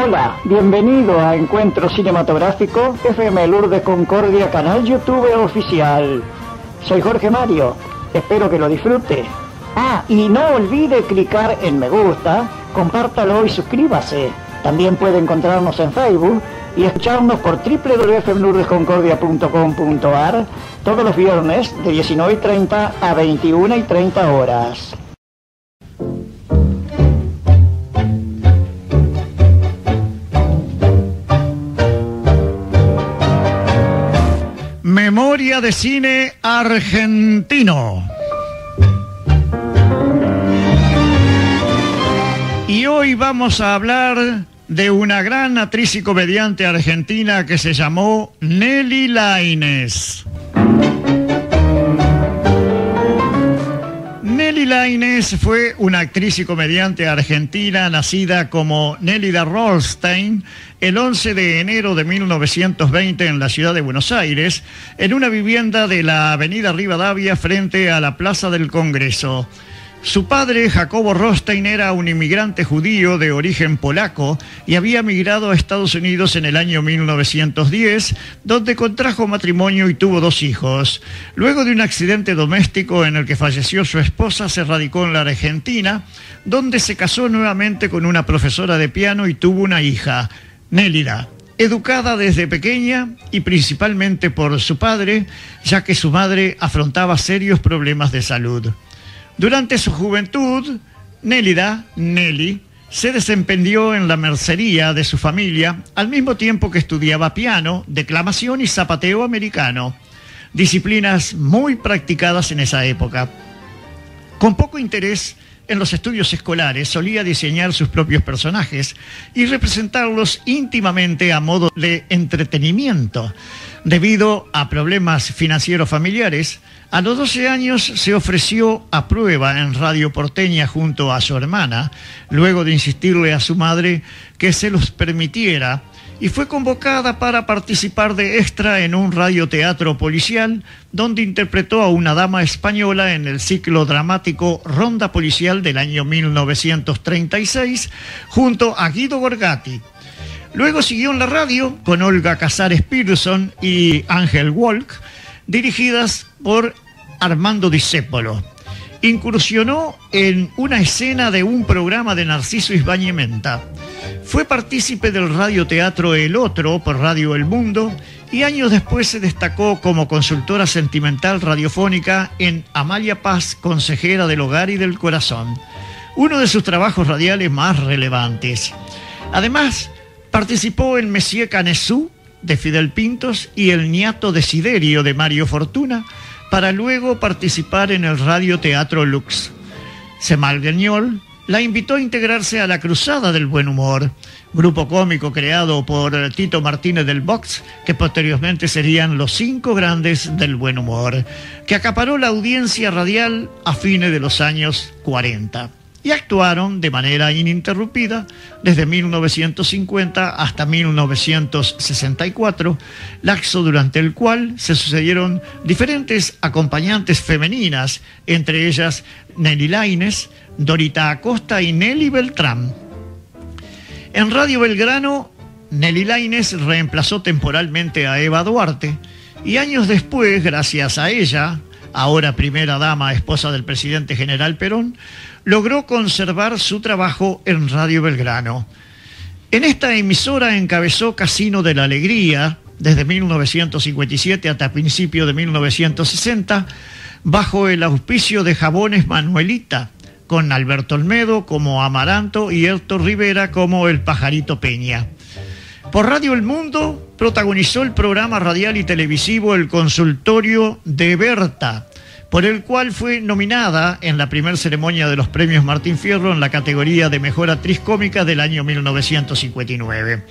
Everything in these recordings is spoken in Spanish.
Hola, bienvenido a Encuentro Cinematográfico FM Lourdes Concordia, canal YouTube oficial. Soy Jorge Mario, espero que lo disfrute. Ah, y no olvide clicar en me gusta, compártalo y suscríbase. También puede encontrarnos en Facebook y escucharnos por www.lourdesconcordia.com.ar todos los viernes de 19:30 a 21:30 horas. Memoria de cine argentino. Y hoy vamos a hablar de una gran actriz y comediante argentina que se llamó Nelly Láinez. Nelly Láinez fue una actriz y comediante argentina nacida como Nélida Rolstein el 11 de enero de 1920 en la ciudad de Buenos Aires, en una vivienda de la avenida Rivadavia frente a la Plaza del Congreso. Su padre, Jacobo Rosenstein, era un inmigrante judío de origen polaco y había emigrado a Estados Unidos en el año 1910, donde contrajo matrimonio y tuvo 2 hijos. Luego de un accidente doméstico en el que falleció su esposa, se radicó en la Argentina, donde se casó nuevamente con una profesora de piano y tuvo una hija, Nélida. Educada desde pequeña y principalmente por su padre, ya que su madre afrontaba serios problemas de salud. Durante su juventud, Nelly, se desempeñó en la mercería de su familia al mismo tiempo que estudiaba piano, declamación y zapateo americano, disciplinas muy practicadas en esa época. Con poco interés en los estudios escolares, solía diseñar sus propios personajes y representarlos íntimamente a modo de entretenimiento. Debido a problemas financieros familiares, a los 12 años se ofreció a prueba en Radio Porteña junto a su hermana, luego de insistirle a su madre que se los permitiera, y fue convocada para participar de extra en un radioteatro policial, donde interpretó a una dama española en el ciclo dramático Ronda Policial del año 1936, junto a Guido Borgatti. Luego siguió en la radio con Olga Casares Pearson y Ángel Walk, dirigidas por Armando Discépolo. Incursionó en una escena de un programa de Narciso Isbañementa. Fue partícipe del radioteatro El Otro por Radio El Mundo y años después se destacó como consultora sentimental radiofónica en Amalia Paz, consejera del hogar y del corazón, uno de sus trabajos radiales más relevantes. Además, participó en Monsieur Canesú, de Fidel Pintos, y El Niato Desiderio, de Mario Fortuna, para luego participar en el Radio Teatro Lux. Semalgueñol la invitó a integrarse a la Cruzada del Buen Humor, grupo cómico creado por Tito Martínez del Box, que posteriormente serían los 5 grandes del buen humor, que acaparó la audiencia radial a fines de los años 40. Y actuaron de manera ininterrumpida desde 1950 hasta 1964, lapso durante el cual se sucedieron diferentes acompañantes femeninas, entre ellas Nelly Láinez, Dorita Acosta y Nelly Beltrán. En Radio Belgrano, Nelly Láinez reemplazó temporalmente a Eva Duarte y años después, gracias a ella, ahora primera dama, esposa del presidente general Perón, logró conservar su trabajo en Radio Belgrano. En esta emisora encabezó Casino de la Alegría desde 1957 hasta principio de 1960, bajo el auspicio de Jabones Manuelita, con Alberto Olmedo como Amaranto y Héctor Rivera como El Pajarito Peña. Por Radio El Mundo protagonizó el programa radial y televisivo El Consultorio de Berta, por el cual fue nominada en la primera ceremonia de los premios Martín Fierro en la categoría de Mejor Actriz Cómica del año 1959.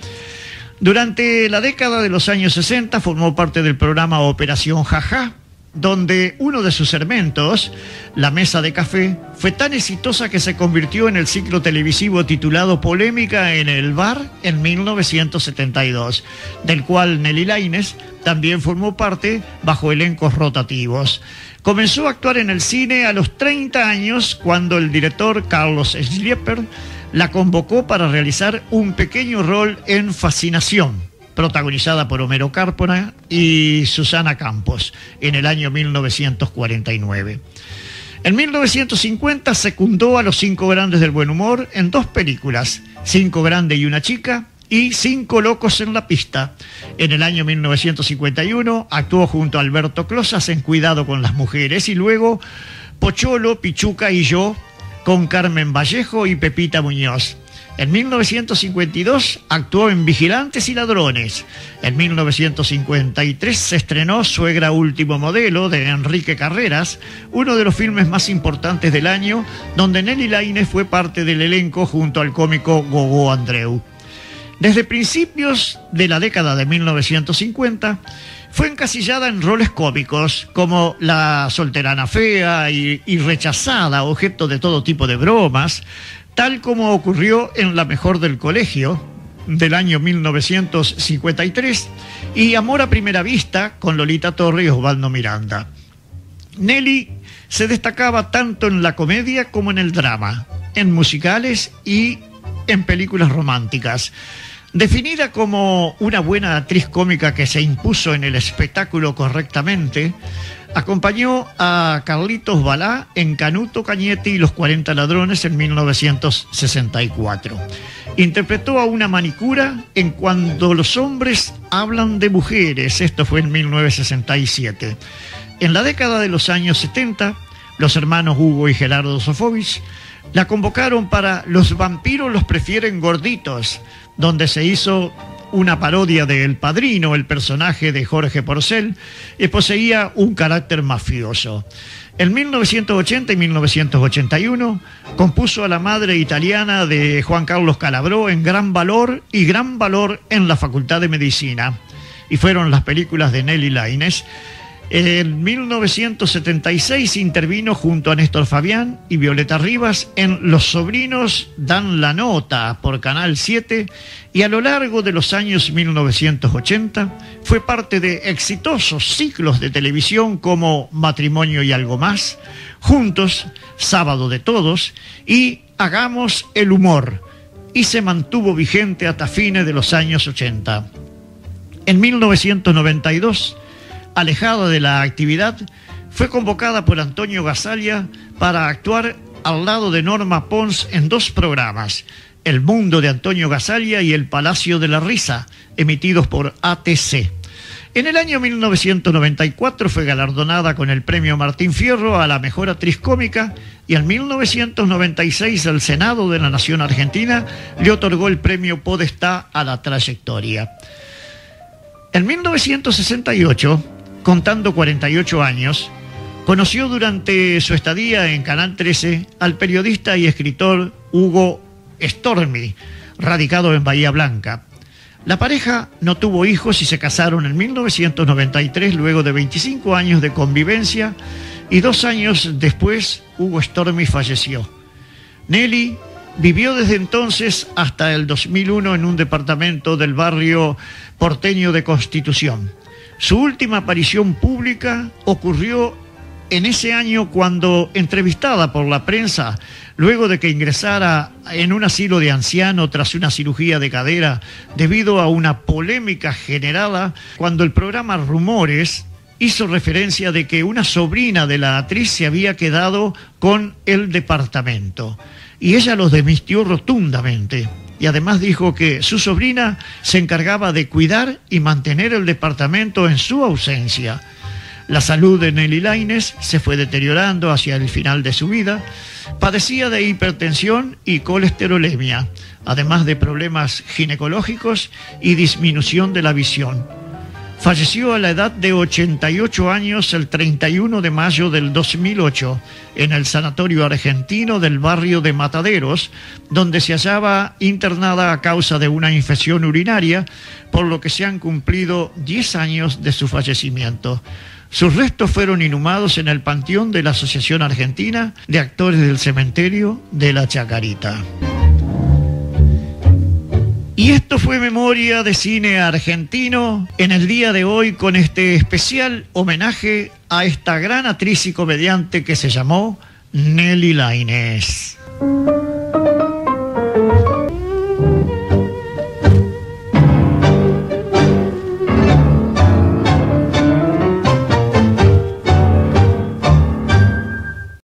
Durante la década de los años 60 formó parte del programa Operación Jajá, donde uno de sus segmentos, La Mesa de Café, fue tan exitosa que se convirtió en el ciclo televisivo titulado Polémica en el Bar en 1972, del cual Nelly Láinez también formó parte bajo elencos rotativos. Comenzó a actuar en el cine a los 30 años, cuando el director Carlos Schlieper la convocó para realizar un pequeño rol en Fascinación, protagonizada por Homero Cárpona y Susana Campos, en el año 1949. En 1950 secundó a los Cinco Grandes del Buen Humor en dos películas, Cinco Grande y una Chica y Cinco Locos en la Pista. En el año 1951 actuó junto a Alberto Closas en Cuidado con las Mujeres y luego Pocholo, Pichuca y yo, con Carmen Vallejo y Pepita Muñoz. En 1952 actuó en Vigilantes y Ladrones. En 1953 se estrenó Suegra Último Modelo de Enrique Carreras, uno de los filmes más importantes del año, donde Nelly Láinez fue parte del elenco junto al cómico Gogó Andreu. Desde principios de la década de 1950 fue encasillada en roles cómicos como la solterana fea y rechazada, objeto de todo tipo de bromas, tal como ocurrió en La Mejor del Colegio, del año 1953, y Amor a Primera Vista, con Lolita Torres y Osvaldo Miranda. Nelly se destacaba tanto en la comedia como en el drama, en musicales y en películas románticas. Definida como una buena actriz cómica que se impuso en el espectáculo correctamente, acompañó a Carlitos Balá en Canuto, Cañete y los 40 ladrones en 1964. Interpretó a una manicura en Cuando los hombres hablan de mujeres, esto fue en 1967. En la década de los años 70, los hermanos Hugo y Gerardo Sofovich la convocaron para Los vampiros los prefieren gorditos, donde se hizo una parodia de El Padrino. El personaje de Jorge Porcel poseía un carácter mafioso. En 1980 y 1981 compuso a la madre italiana de Juan Carlos Calabró en Gran Valor y Gran Valor en la Facultad de Medicina, y fueron las películas de Nelly Láinez. En 1976 intervino junto a Néstor Fabián y Violeta Rivas en Los sobrinos dan la nota por Canal 7, y a lo largo de los años 1980 fue parte de exitosos ciclos de televisión como Matrimonio y algo más, Juntos, Sábado de Todos y Hagamos el Humor, y se mantuvo vigente hasta fines de los años 80. En 1992, alejada de la actividad, fue convocada por Antonio Gasalla para actuar al lado de Norma Pons en dos programas, El Mundo de Antonio Gasalla y El Palacio de la Risa, emitidos por ATC. En el año 1994 fue galardonada con el premio Martín Fierro a la mejor actriz cómica, y en 1996 el Senado de la Nación Argentina le otorgó el premio Podestá a la trayectoria. En 1968, contando 48 años, conoció durante su estadía en Canal 13 al periodista y escritor Hugo Stormi, radicado en Bahía Blanca. La pareja no tuvo hijos y se casaron en 1993 luego de 25 años de convivencia, y 2 años después Hugo Stormi falleció. Nelly vivió desde entonces hasta el 2001 en un departamento del barrio porteño de Constitución. Su última aparición pública ocurrió en ese año cuando, entrevistada por la prensa, luego de que ingresara en un asilo de ancianos tras una cirugía de cadera debido a una polémica generada cuando el programa Rumores hizo referencia de que una sobrina de la actriz se había quedado con el departamento. Y ella los desmintió rotundamente, y además dijo que su sobrina se encargaba de cuidar y mantener el departamento en su ausencia. La salud de Nelly Láinez se fue deteriorando hacia el final de su vida. Padecía de hipertensión y colesterolemia, además de problemas ginecológicos y disminución de la visión. Falleció a la edad de 88 años el 31 de mayo del 2008 en el sanatorio argentino del barrio de Mataderos, donde se hallaba internada a causa de una infección urinaria, por lo que se han cumplido 10 años de su fallecimiento. Sus restos fueron inhumados en el panteón de la Asociación Argentina de Actores del Cementerio de la Chacarita. Y esto fue Memoria de Cine Argentino en el día de hoy, con este especial homenaje a esta gran actriz y comediante que se llamó Nelly Láinez.